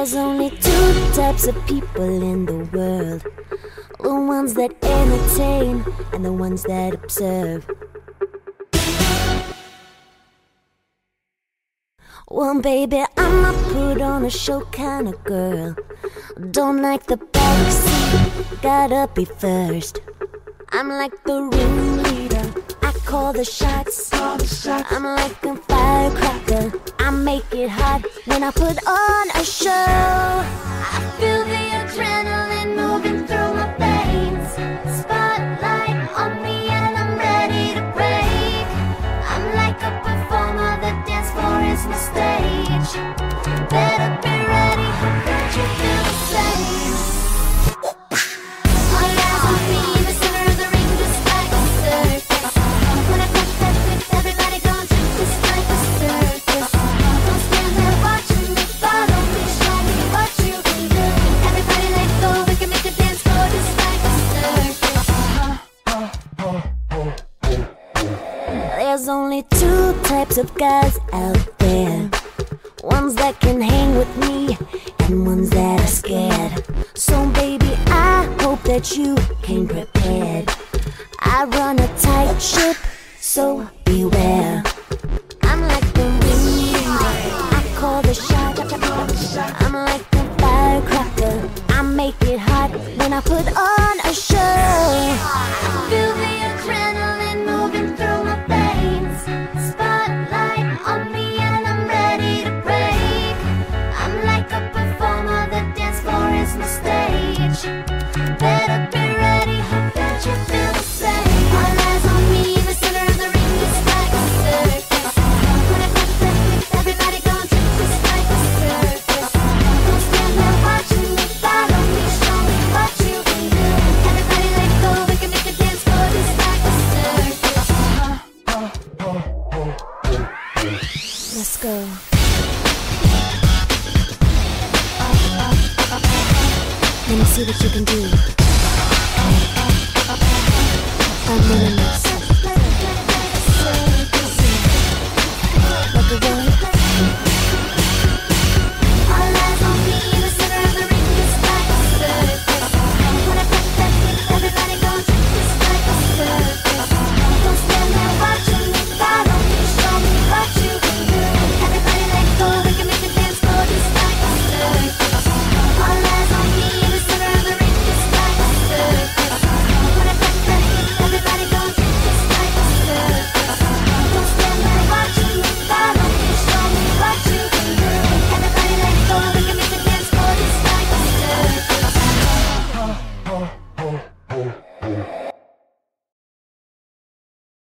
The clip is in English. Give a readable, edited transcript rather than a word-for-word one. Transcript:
There's only two types of people in the world: the ones that entertain and the ones that observe. Well, baby, I'm a put on a show kind of girl. Don't like the backseat, gotta be first. I'm like the ringleader, I call the shots. I'm like a firecracker, I make it hot. When I put on a show, I feel the adrenaline moving through my veins. Spotlight on me and I'm ready to break. I'm like a performer, the dance floor is my stage. Better be ready, hope that you feel the same. There's only two types of guys out there: ones that can hang with me and ones that are scared. So baby, I hope that you came prepared. I run a tight ship, so beware. I'm like the ringleader, I call the shot. I'm like the firecracker, I make it hot. When I put on a show, I feel the adrenaline moving through. Spotlight on me and I'm ready to break. I'm like a performer, the dance floor is my stage. Better be ready, hope that you feel the same. All eyes on me, the center of the ring is like a circus. When I touch the hips, everybody gon' trip just like a circus. Don't stand there watching me, follow me, show me what you can do. Everybody let go, we can make a dance floor just like a circus. Let's go. Let me see what you can do. I'm winning this. Like a boy. All eyes on me, in the center of the ring is like a circus. When I touch that kick, everybody goes just like a circus. Don't stand there watching me, follow me, show me what you can do. Everybody let go, we can make a dance floor just like a circus. All eyes on me, in the center of the ring is like a circus. When I touch that kick, everybody goes just like a circus. Don't stand there watching me, follow me, show me what you can do. Everybody let go, we can make a dance floor just like a circus.